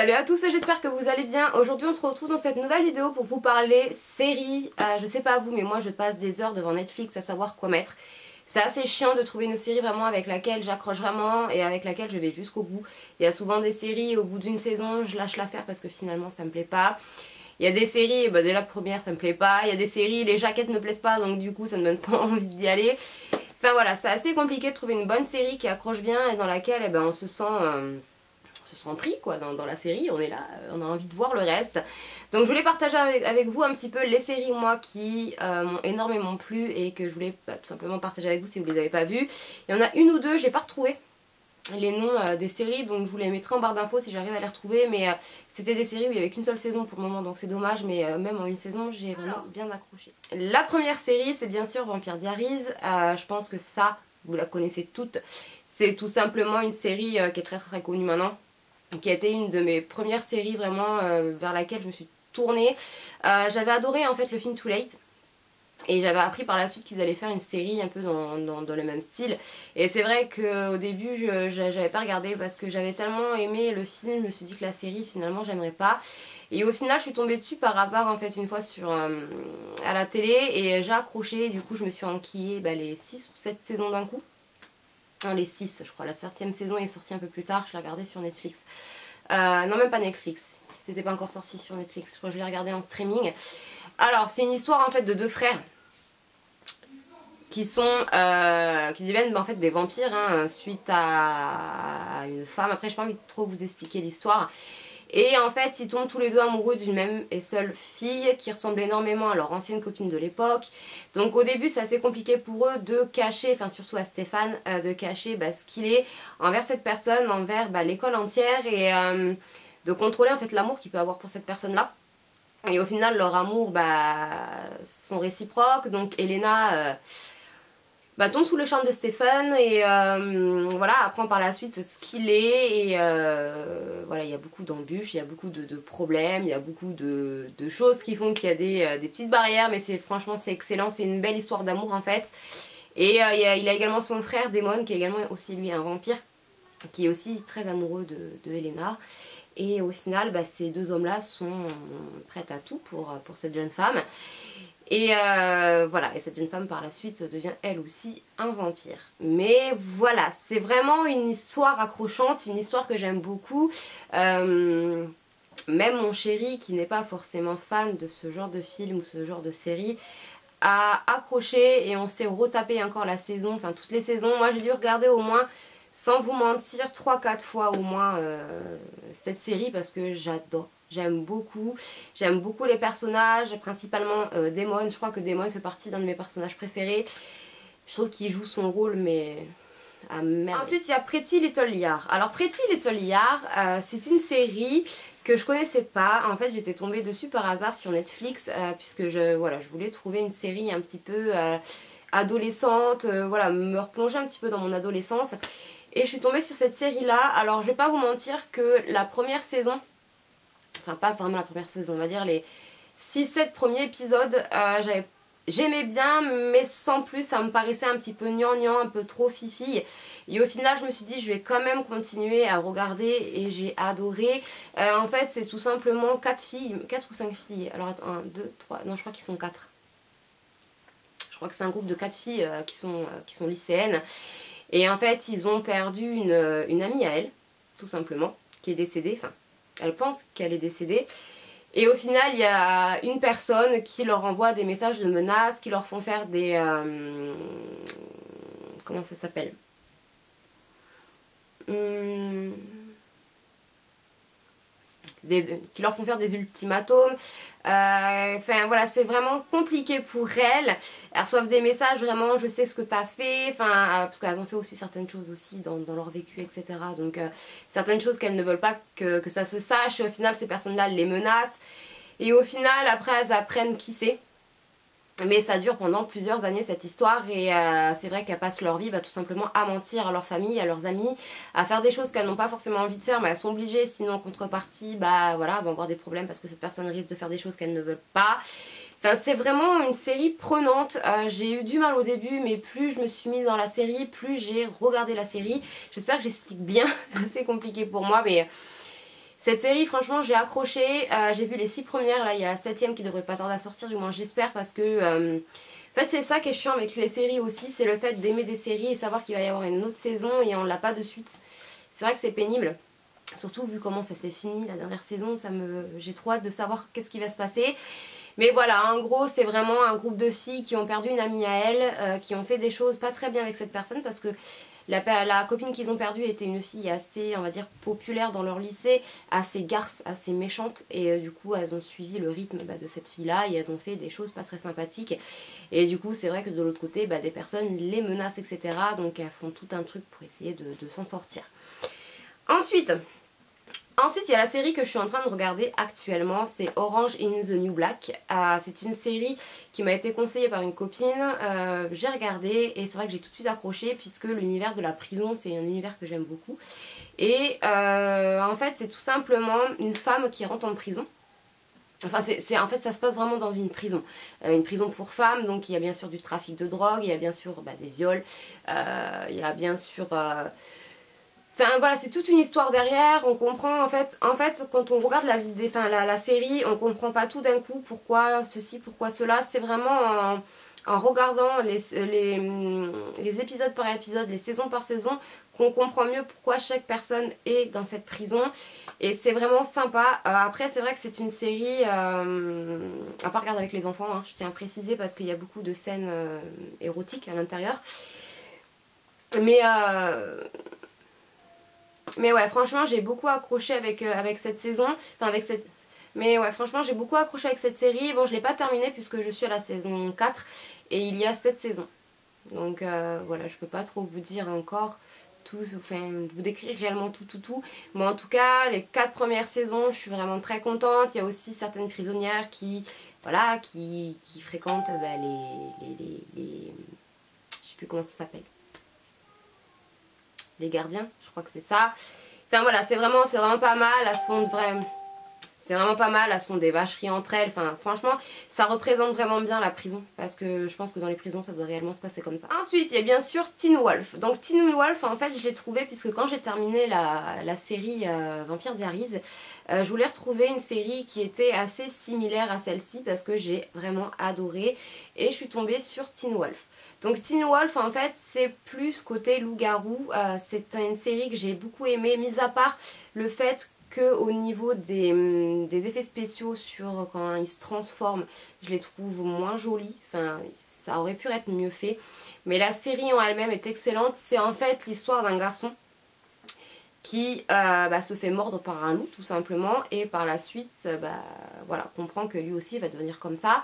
Salut à tous, j'espère que vous allez bien. Aujourd'hui on se retrouve dans cette nouvelle vidéo pour vous parler séries. Je sais pas vous mais moi je passe des heures devant Netflix à savoir quoi mettre. C'est assez chiant de trouver une série vraiment avec laquelle j'accroche vraiment et avec laquelle je vais jusqu'au bout. Il y a souvent des séries au bout d'une saison je lâche l'affaire parce que finalement ça me plaît pas. Il y a des séries, dès la première ça me plaît pas. Il y a des séries, les jaquettes me plaisent pas donc du coup ça me donne pas envie d'y aller. Enfin voilà, c'est assez compliqué de trouver une bonne série qui accroche bien et dans laquelle on se sent... pris quoi dans la série, on est là, on a envie de voir le reste. Donc je voulais partager avec vous un petit peu les séries moi qui m'ont énormément plu et que je voulais tout simplement partager avec vous si vous les avez pas vues. Il y en a une ou deux, j'ai pas retrouvé les noms des séries donc je vous les mettrai en barre d'infos si j'arrive à les retrouver, mais c'était des séries où il n'y avait qu'une seule saison pour le moment donc c'est dommage, mais même en une saison j'ai vraiment bien accroché. La première série c'est bien sûr Vampire Diaries, je pense que ça vous la connaissez toutes, c'est tout simplement une série qui est très connue maintenant, qui a été une de mes premières séries vraiment vers laquelle je me suis tournée. J'avais adoré en fait le film Too Late et j'avais appris par la suite qu'ils allaient faire une série un peu dans le même style, et c'est vrai qu'au début j'avais pas regardé parce que j'avais tellement aimé le film, je me suis dit que la série finalement j'aimerais pas, et au final je suis tombée dessus par hasard en fait une fois sur, à la télé, et j'ai accroché et du coup je me suis enquillée les 6 ou 7 saisons d'un coup. Non, les 6 je crois, la 7e saison est sortie un peu plus tard, je l'ai regardée sur Netflix. Non même pas Netflix, c'était pas encore sorti sur Netflix, je crois que je l'ai regardée en streaming. Alors c'est une histoire en fait de deux frères qui sont, qui deviennent en fait des vampires suite à une femme, après j'ai pas envie de trop vous expliquer l'histoire. Et en fait ils tombent tous les deux amoureux d'une même et seule fille qui ressemble énormément à leur ancienne copine de l'époque. Donc au début c'est assez compliqué pour eux de cacher, enfin surtout à Stéphane, de cacher ce qu'il est envers cette personne, envers l'école entière, et de contrôler en fait l'amour qu'il peut avoir pour cette personne là. Et au final leur amour sont réciproques, donc Elena... tombe sous le charme de Stéphane et voilà, apprend par la suite ce qu'il est, et voilà, il y a beaucoup d'embûches, il y a beaucoup de problèmes, il y a beaucoup de choses qui font qu'il y a des petites barrières, mais franchement c'est excellent, c'est une belle histoire d'amour en fait. Et il a également son frère Damon qui est également aussi lui un vampire, qui est aussi très amoureux de Elena, et au final ces deux hommes là sont prêts à tout pour cette jeune femme. Et voilà, et cette jeune femme par la suite devient elle aussi un vampire. Mais voilà, c'est vraiment une histoire accrochante, une histoire que j'aime beaucoup. Même mon chéri qui n'est pas forcément fan de ce genre de film ou ce genre de série a accroché, et on s'est retapé encore la saison, enfin toutes les saisons. Moi j'ai dû regarder au moins, sans vous mentir, 3-4 fois au moins cette série parce que j'adore. J'aime beaucoup les personnages, principalement Damon. Je crois que Damon fait partie d'un de mes personnages préférés. Je trouve qu'il joue son rôle, mais... Ah merde. Ensuite, il y a Pretty Little Liars. Alors Pretty Little Liars, c'est une série que je connaissais pas. En fait, j'étais tombée dessus par hasard sur Netflix, puisque je voulais trouver une série un petit peu adolescente, voilà, me replonger un petit peu dans mon adolescence. Et je suis tombée sur cette série-là. Alors, je vais pas vous mentir que la première saison... Enfin pas vraiment la première saison, on va dire les 6-7 premiers épisodes, j'aimais bien mais sans plus, ça me paraissait un petit peu gnangnan, un peu trop fifille. Et au final je me suis dit je vais quand même continuer à regarder, et j'ai adoré. En fait c'est tout simplement 4 filles, 4 ou 5 filles, alors attends, 1, 2, 3, non je crois qu'ils sont 4. Je crois que c'est un groupe de 4 filles qui sont lycéennes. Et en fait ils ont perdu une amie à elle, tout simplement, qui est décédée, enfin... Elle pense qu'elle est décédée, et au final il y a une personne qui leur envoie des messages de menaces, qui leur font faire des... comment ça s'appelle, qui leur font faire des ultimatums. Enfin voilà, c'est vraiment compliqué pour elles. Elles reçoivent des messages vraiment, je sais ce que t'as fait, enfin parce qu'elles ont fait aussi certaines choses aussi dans leur vécu, etc. Donc certaines choses qu'elles ne veulent pas que ça se sache, et au final ces personnes-là les menacent, et au final après elles apprennent qui c'est. Mais ça dure pendant plusieurs années cette histoire, et c'est vrai qu'elles passent leur vie tout simplement à mentir à leur famille, à leurs amis, à faire des choses qu'elles n'ont pas forcément envie de faire mais elles sont obligées, sinon en contrepartie voilà, vont avoir des problèmes parce que cette personne risque de faire des choses qu'elles ne veulent pas. Enfin c'est vraiment une série prenante, j'ai eu du mal au début mais plus je me suis mise dans la série, plus j'ai regardé la série. J'espère que j'explique bien, c'est assez compliqué pour moi mais... Cette série, franchement, j'ai accroché, j'ai vu les 6 premières, là il y a la 7ème qui devrait pas tarder à sortir, du moins j'espère, parce que en fait c'est ça qui est chiant avec les séries aussi, c'est le fait d'aimer des séries et savoir qu'il va y avoir une autre saison et on l'a pas de suite. C'est vrai que c'est pénible, surtout vu comment ça s'est fini la dernière saison, j'ai trop hâte de savoir qu'est-ce qui va se passer. Mais voilà, en gros c'est vraiment un groupe de filles qui ont perdu une amie à elles, qui ont fait des choses pas très bien avec cette personne, parce que la copine qu'ils ont perdue était une fille assez, on va dire, populaire dans leur lycée, assez garce, assez méchante, et du coup elles ont suivi le rythme de cette fille là et elles ont fait des choses pas très sympathiques, et du coup c'est vrai que de l'autre côté des personnes les menacent, etc. Donc elles font tout un truc pour essayer de s'en sortir. Ensuite, il y a la série que je suis en train de regarder actuellement, c'est Orange is the New Black. C'est une série qui m'a été conseillée par une copine, j'ai regardé et c'est vrai que j'ai tout de suite accroché, puisque l'univers de la prison c'est un univers que j'aime beaucoup. Et en fait c'est tout simplement une femme qui rentre en prison. Enfin en fait ça se passe vraiment dans une prison pour femmes, donc il y a bien sûr du trafic de drogue, il y a bien sûr des viols, il y a bien sûr... Enfin voilà, c'est toute une histoire derrière, on comprend en fait quand on regarde la série, on comprend pas tout d'un coup, pourquoi ceci, pourquoi cela, c'est vraiment en regardant les épisodes par épisode, les saisons par saison, qu'on comprend mieux pourquoi chaque personne est dans cette prison, et c'est vraiment sympa. Après c'est vrai que c'est une série à pas regarder avec les enfants, je tiens à préciser, parce qu'il y a beaucoup de scènes érotiques à l'intérieur, mais ouais, franchement j'ai beaucoup accroché avec cette saison, mais ouais, franchement j'ai beaucoup accroché avec cette série. Bon, je l'ai pas terminée puisque je suis à la saison 4 et il y a 7 saisons. Donc voilà, je peux pas trop vous dire encore tout, vous décrire réellement tout. Mais en tout cas, les 4 premières saisons, je suis vraiment très contente. Il y a aussi certaines prisonnières qui fréquentent les... je sais plus comment ça s'appelle. Les gardiens, je crois que c'est ça. Enfin voilà, c'est vraiment pas mal. C'est vraiment pas mal, elles sont des vacheries entre elles. Enfin franchement, ça représente vraiment bien la prison, parce que je pense que dans les prisons ça doit réellement se passer comme ça. Ensuite, il y a bien sûr Teen Wolf. Donc Teen Wolf, en fait je l'ai trouvé, puisque quand j'ai terminé la série Vampire Diaries, je voulais retrouver une série qui était assez similaire à celle-ci, parce que j'ai vraiment adoré, et je suis tombée sur Teen Wolf. Donc Teen Wolf, en fait c'est plus côté loup-garou, c'est une série que j'ai beaucoup aimée, mis à part le fait que au niveau des effets spéciaux sur quand il se transforme, je les trouve moins jolis, enfin ça aurait pu être mieux fait, mais la série en elle-même est excellente. C'est en fait l'histoire d'un garçon qui se fait mordre par un loup tout simplement, et par la suite voilà, comprend que lui aussi va devenir comme ça.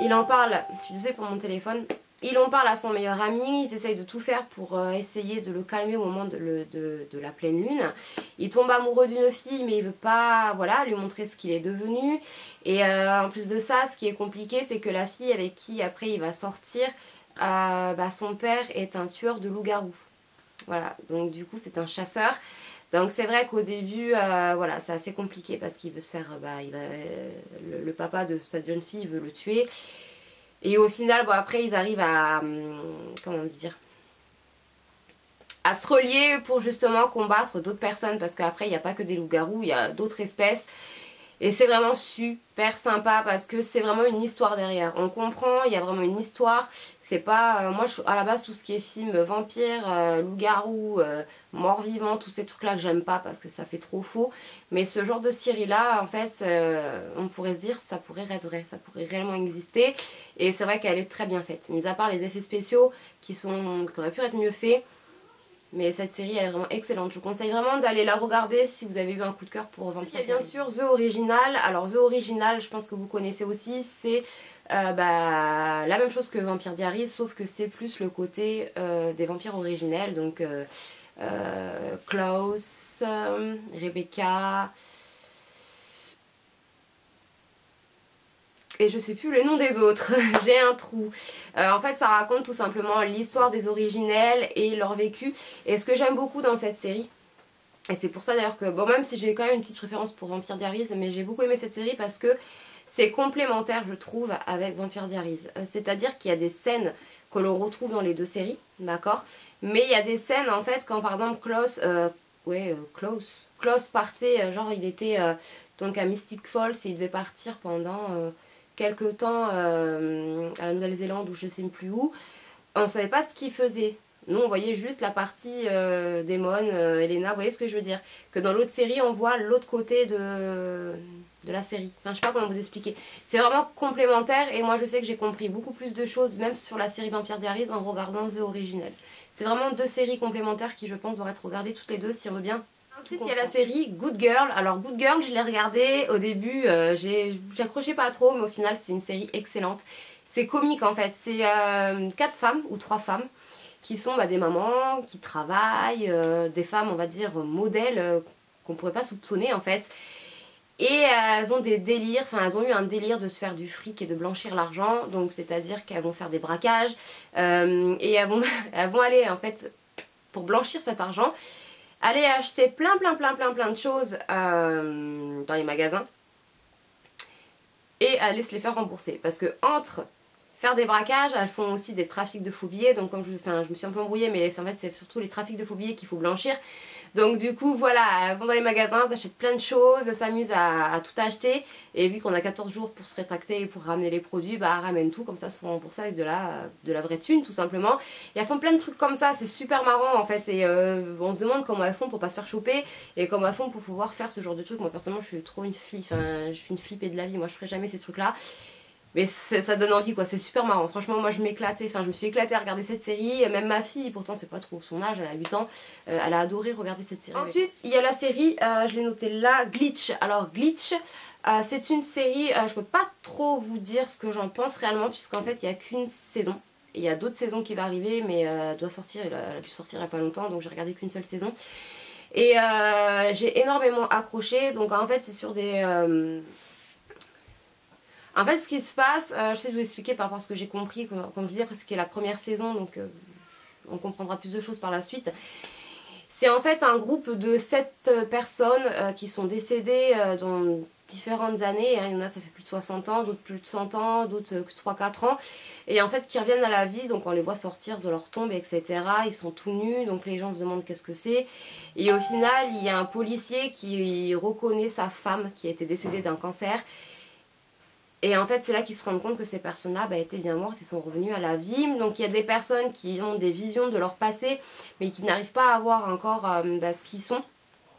Il en parle, je disais pour mon téléphone, il en parle à son meilleur ami, ils essayent de tout faire pour essayer de le calmer au moment de la pleine lune. Il tombe amoureux d'une fille, mais il veut pas, voilà, lui montrer ce qu'il est devenu. Et en plus de ça, ce qui est compliqué, c'est que la fille avec qui après il va sortir, son père est un tueur de loup-garou. Voilà, donc du coup c'est un chasseur. Donc c'est vrai qu'au début, voilà, c'est assez compliqué, parce qu'il veut se faire, le papa de cette jeune fille veut le tuer. Et au final, après ils arrivent à, à se relier pour justement combattre d'autres personnes, parce qu'après il n'y a pas que des loups-garous, il y a d'autres espèces. Et c'est vraiment super sympa, parce que c'est vraiment une histoire derrière. On comprend, il y a vraiment une histoire. C'est pas... moi à la base tout ce qui est film vampire, loup-garou, mort-vivant, tous ces trucs là que j'aime pas, parce que ça fait trop faux. Mais ce genre de série là, en fait, on pourrait se dire ça pourrait être vrai, ça pourrait réellement exister. Et c'est vrai qu'elle est très bien faite, mis à part les effets spéciaux qui auraient pu être mieux faits. Mais cette série elle est vraiment excellente, je vous conseille vraiment d'aller la regarder si vous avez eu un coup de cœur pour Vampire. Il y a bien sûr The Original. Alors The Original, je pense que vous connaissez aussi, c'est la même chose que Vampire Diaries, sauf que c'est plus le côté des vampires originels, donc Klaus, Rebecca... et je sais plus le nom des autres, j'ai un trou. En fait ça raconte tout simplement l'histoire des originels et leur vécu. Et ce que j'aime beaucoup dans cette série, et c'est pour ça d'ailleurs que, bon, même si j'ai quand même une petite préférence pour Vampire Diaries, mais j'ai beaucoup aimé cette série parce que c'est complémentaire je trouve avec Vampire Diaries. C'est-à-dire qu'il y a des scènes que l'on retrouve dans les deux séries, d'accord? Mais il y a des scènes en fait quand par exemple Klaus... Klaus... Klaus partait, genre il était donc à Mystic Falls et il devait partir pendant quelques temps à la Nouvelle-Zélande ou je sais plus où. On ne savait pas ce qu'il faisait. Nous on voyait juste la partie Damon, Elena, vous voyez ce que je veux dire? Que dans l'autre série on voit l'autre côté de la série. Enfin je sais pas comment vous expliquer. C'est vraiment complémentaire et moi je sais que j'ai compris beaucoup plus de choses même sur la série Vampire Diaries en regardant The Originals. C'est vraiment deux séries complémentaires qui je pense doivent être regardées toutes les deux si on veut bien. Ensuite il y a la série Good Girl. Alors Good Girl je l'ai regardée au début, j'accrochais pas trop mais au final c'est une série excellente. C'est comique en fait, c'est 4 femmes ou 3 femmes qui sont des mamans, qui travaillent, des femmes on va dire modèles qu'on pourrait pas soupçonner en fait. Et elles ont des délires, enfin elles ont eu un délire de se faire du fric et de blanchir l'argent. Donc c'est-à-dire qu'elles vont faire des braquages et elles vont aller en fait pour blanchir cet argent, aller acheter plein de choses dans les magasins et aller se les faire rembourser. Parce que entre faire des braquages, elles font aussi des trafics de faux billets, donc comme je me suis un peu embrouillée, mais en fait c'est surtout les trafics de faux billets qu'il faut blanchir. Donc du coup voilà, elles vont dans les magasins, elles achètent plein de choses, elles s'amusent à tout acheter, et vu qu'on a 14 jours pour se rétracter et pour ramener les produits, bah elles ramènent tout, comme ça elles se font rembourser avec de la vraie thune tout simplement. Et elles font plein de trucs comme ça, c'est super marrant en fait, et on se demande comment elles font pour pas se faire choper, et comment elles font pour pouvoir faire ce genre de trucs. Moi personnellement je suis trop une flippe, enfin, je suis une flippée de la vie, moi je ferai jamais ces trucs là. Mais ça donne envie quoi, c'est super marrant, franchement moi je m'éclatais, enfin je me suis éclatée à regarder cette série, même ma fille, pourtant c'est pas trop son âge, elle a 8 ans, elle a adoré regarder cette série. Ensuite il y a la série, je l'ai notée là, Glitch. Alors Glitch, c'est une série, je peux pas trop vous dire ce que j'en pense réellement puisqu'en fait il n'y a qu'une saison. Il y a d'autres saisons qui vont arriver mais elle doit sortir, elle a dû sortir il n'y a pas longtemps donc j'ai regardé qu'une seule saison. Et j'ai énormément accroché, donc en fait c'est sur des... En fait ce qui se passe, je sais que je vous expliquer par rapport à ce que j'ai compris, comme je vous dis après c'est la première saison donc on comprendra plus de choses par la suite. C'est en fait un groupe de 7 personnes qui sont décédées dans différentes années, hein. Il y en a ça fait plus de 60 ans, d'autres plus de 100 ans, d'autres 3-4 ans et en fait qui reviennent à la vie, donc on les voit sortir de leur tombe etc, ils sont tout nus donc les gens se demandent qu'est-ce que c'est et au final il y a un policier qui reconnaît sa femme qui a été décédée d'un cancer. Et en fait c'est là qu'ils se rendent compte que ces personnes-là étaient bien mortes et sont revenues à la vie. Donc il y a des personnes qui ont des visions de leur passé mais qui n'arrivent pas à voir encore ce qu'ils sont,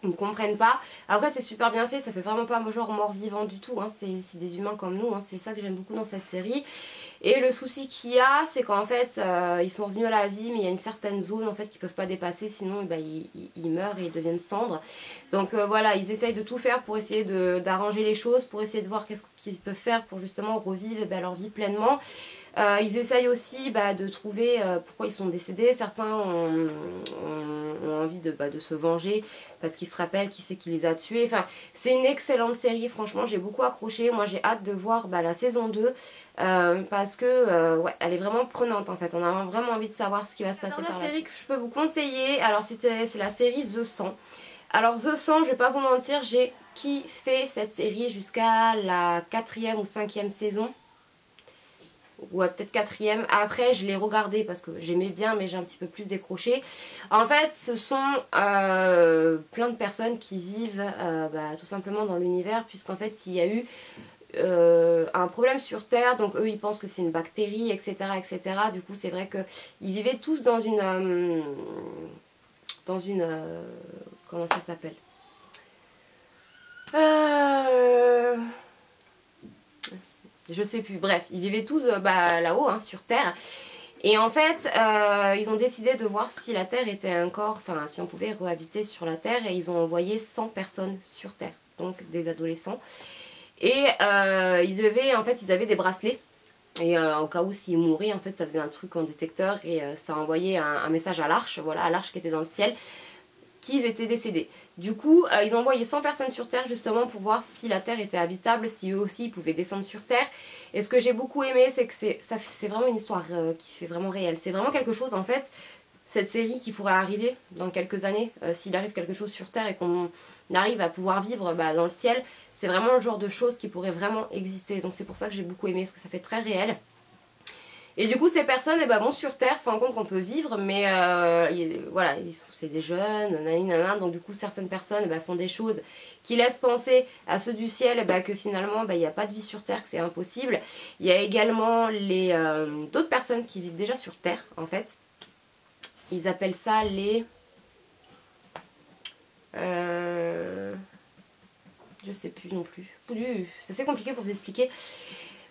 ils ne comprennent pas. Après c'est super bien fait, ça fait vraiment pas genre mort-vivant du tout, hein. C'est des humains comme nous, hein. C'est ça que j'aime beaucoup dans cette série. Et le souci qu'il y a c'est qu'en fait ils sont revenus à la vie mais il y a une certaine zone en fait qu'ils peuvent pas dépasser sinon ils meurent et ils deviennent cendres. Donc voilà, ils essayent de tout faire pour essayer d'arranger les choses, pour essayer de voir qu'est-ce qu'ils peuvent faire pour justement revivre leur vie pleinement. Ils essayent aussi de trouver pourquoi ils sont décédés. Certains ont envie de se venger parce qu'ils se rappellent qui c'est qui les a tués. Enfin, c'est une excellente série, franchement j'ai beaucoup accroché. Moi j'ai hâte de voir la saison 2 parce que ouais, elle est vraiment prenante en fait. On a vraiment envie de savoir ce qui va se passer par la série que je peux vous conseiller, alors c'est la série The 100. Alors The 100, je vais pas vous mentir, j'ai kiffé cette série jusqu'à la 4e ou 5e saison. Ouais, peut-être 4e. Après je l'ai regardé parce que j'aimais bien mais j'ai un petit peu plus décroché. En fait ce sont plein de personnes qui vivent tout simplement dans l'univers puisqu'en fait il y a eu un problème sur Terre, donc eux ils pensent que c'est une bactérie etc etc. Du coup c'est vrai que ils vivaient tous dans une comment ça s'appelle je sais plus, bref, ils vivaient tous là-haut, hein, sur Terre. Et en fait, ils ont décidé de voir si la Terre était un corps, enfin si on pouvait réhabiter sur la Terre. Et ils ont envoyé 100 personnes sur Terre, donc des adolescents. Et ils avaient des bracelets. Et au cas où s'ils mouraient, en fait ça faisait un truc en détecteur. Et ça envoyait un message à l'arche, voilà, à l'arche qui était dans le ciel, qu'ils étaient décédés. Du coup, ils ont envoyé 100 personnes sur Terre justement pour voir si la Terre était habitable, si eux aussi ils pouvaient descendre sur Terre. Et ce que j'ai beaucoup aimé, c'est que c'est vraiment une histoire qui fait vraiment réelle. C'est vraiment quelque chose en fait, cette série qui pourrait arriver dans quelques années, s'il arrive quelque chose sur Terre et qu'on arrive à pouvoir vivre dans le ciel, c'est vraiment le genre de choses qui pourrait vraiment exister. Donc c'est pour ça que j'ai beaucoup aimé, parce que ça fait très réel. Et du coup ces personnes vont sur Terre, se rendent compte qu'on peut vivre, mais voilà, c'est des jeunes, donc du coup certaines personnes font des choses qui laissent penser à ceux du ciel que finalement il n'y a pas de vie sur Terre, que c'est impossible. Il y a également d'autres personnes qui vivent déjà sur Terre en fait. Ils appellent ça les... je sais plus non plus. C'est assez compliqué pour vous expliquer.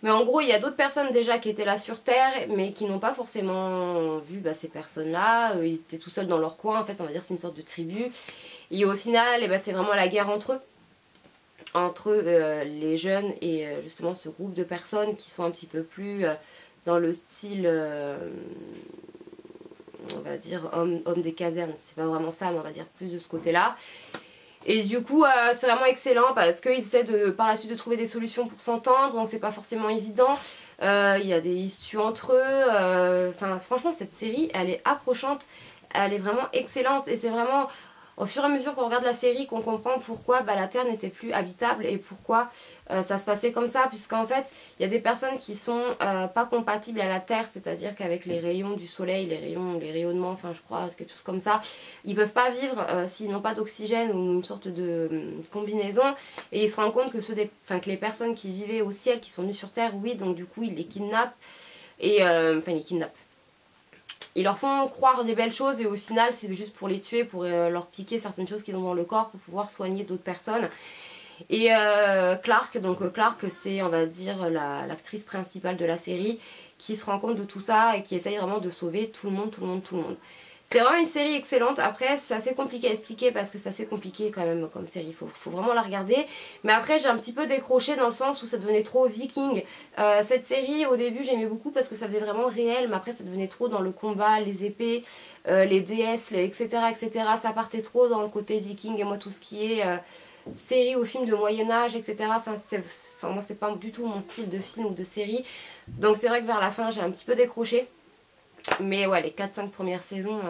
Mais en gros, il y a d'autres personnes déjà qui étaient là sur Terre, mais qui n'ont pas forcément vu ces personnes-là. Ils étaient tout seuls dans leur coin, en fait, on va dire c'est une sorte de tribu. Et au final, c'est vraiment la guerre entre eux. Entre les jeunes et justement ce groupe de personnes qui sont un petit peu plus dans le style... on va dire homme des casernes, c'est pas vraiment ça, mais on va dire plus de ce côté-là. Et du coup, c'est vraiment excellent parce qu'ils essaient par la suite de trouver des solutions pour s'entendre, donc c'est pas forcément évident. Il y a des histoires entre eux. Enfin, franchement, cette série, elle est accrochante, elle est vraiment excellente. Et c'est vraiment au fur et à mesure qu'on regarde la série qu'on comprend pourquoi la Terre n'était plus habitable et pourquoi ça se passait comme ça. Puisqu'en fait, il y a des personnes qui sont pas compatibles à la Terre, c'est-à-dire qu'avec les rayons du soleil, les rayonnements, enfin je crois, quelque chose comme ça, ils peuvent pas vivre s'ils n'ont pas d'oxygène ou une sorte de combinaison. Et ils se rendent compte que, que les personnes qui vivaient au ciel, qui sont venues sur Terre, oui, donc du coup ils les kidnappent. Et, enfin ils les kidnappent. Ils leur font croire des belles choses et au final c'est juste pour les tuer, pour leur piquer certaines choses qu'ils ont dans le corps pour pouvoir soigner d'autres personnes. Et Clark, donc Clark c'est on va dire l'actrice principale de la série qui se rend compte de tout ça et qui essaye vraiment de sauver tout le monde, tout le monde, tout le monde. C'est vraiment une série excellente. Après c'est assez compliqué à expliquer parce que c'est assez compliqué quand même comme série, faut vraiment la regarder. Mais après j'ai un petit peu décroché dans le sens où ça devenait trop viking. Cette série au début j'aimais beaucoup parce que ça faisait vraiment réel, mais après ça devenait trop dans le combat, les épées, les déesses, etc, etc. Ça partait trop dans le côté viking et moi tout ce qui est série ou film de Moyen-Âge, etc. Enfin moi c'est pas du tout mon style de film ou de série. Donc c'est vrai que vers la fin j'ai un petit peu décroché. Mais ouais, les 4-5 premières saisons,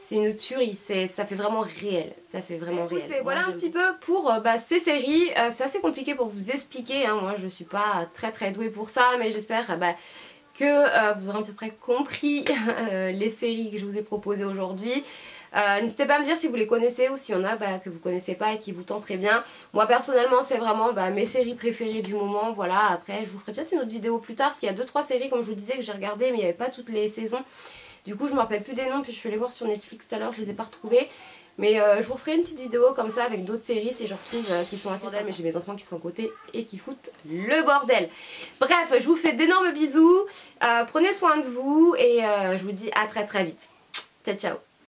c'est une tuerie, ça fait vraiment réel, ça fait vraiment réel. Écoutez, voilà un petit peu pour ces séries, c'est assez compliqué pour vous expliquer, hein. Moi je suis pas très douée pour ça, mais j'espère que vous aurez à peu près compris les séries que je vous ai proposées aujourd'hui. N'hésitez pas à me dire si vous les connaissez ou s'il y en a que vous connaissez pas et qui vous tenteraient bien. Moi personnellement c'est vraiment mes séries préférées du moment. Voilà, après je vous ferai peut-être une autre vidéo plus tard parce qu'il y a 2-3 séries comme je vous disais que j'ai regardées mais il n'y avait pas toutes les saisons. Du coup je me rappelle plus des noms, puis je suis allée voir sur Netflix tout à l'heure, je les ai pas retrouvées. Mais je vous ferai une petite vidéo comme ça avec d'autres séries si je retrouve qui sont assez bordel, mais j'ai mes enfants qui sont à côté et qui foutent le bordel. Bref, je vous fais d'énormes bisous, prenez soin de vous et je vous dis à très vite. Ciao ciao.